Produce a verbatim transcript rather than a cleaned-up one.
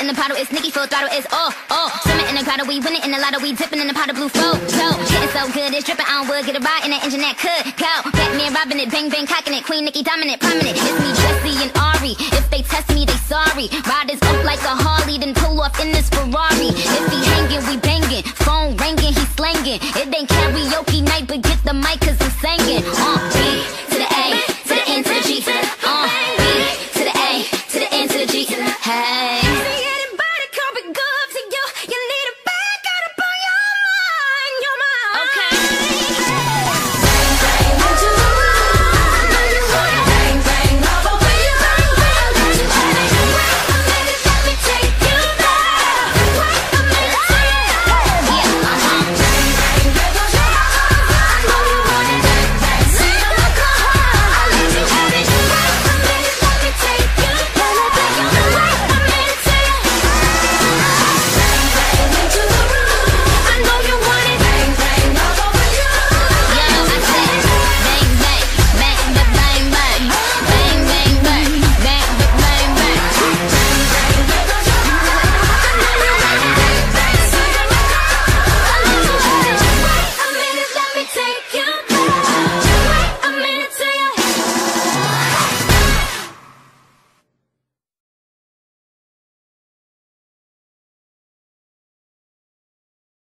In the bottle, it's Nicki, full throttle, it's oh, oh. Swimming in the grotto, we winning in the lotto, we dipping in the pot of blue flow. So, getting so good, it's dripping, I don't would get a ride in that engine that could go. Batman robbing it, bang bang cocking it, Queen Nicki dominant, prominent. It's me, Jessie and Ari, if they test me, they sorry. Riders up like a Harley, then pull off in this Ferrari. If he hanging, we banging, phone ringing, he slanging. It ain't karaoke.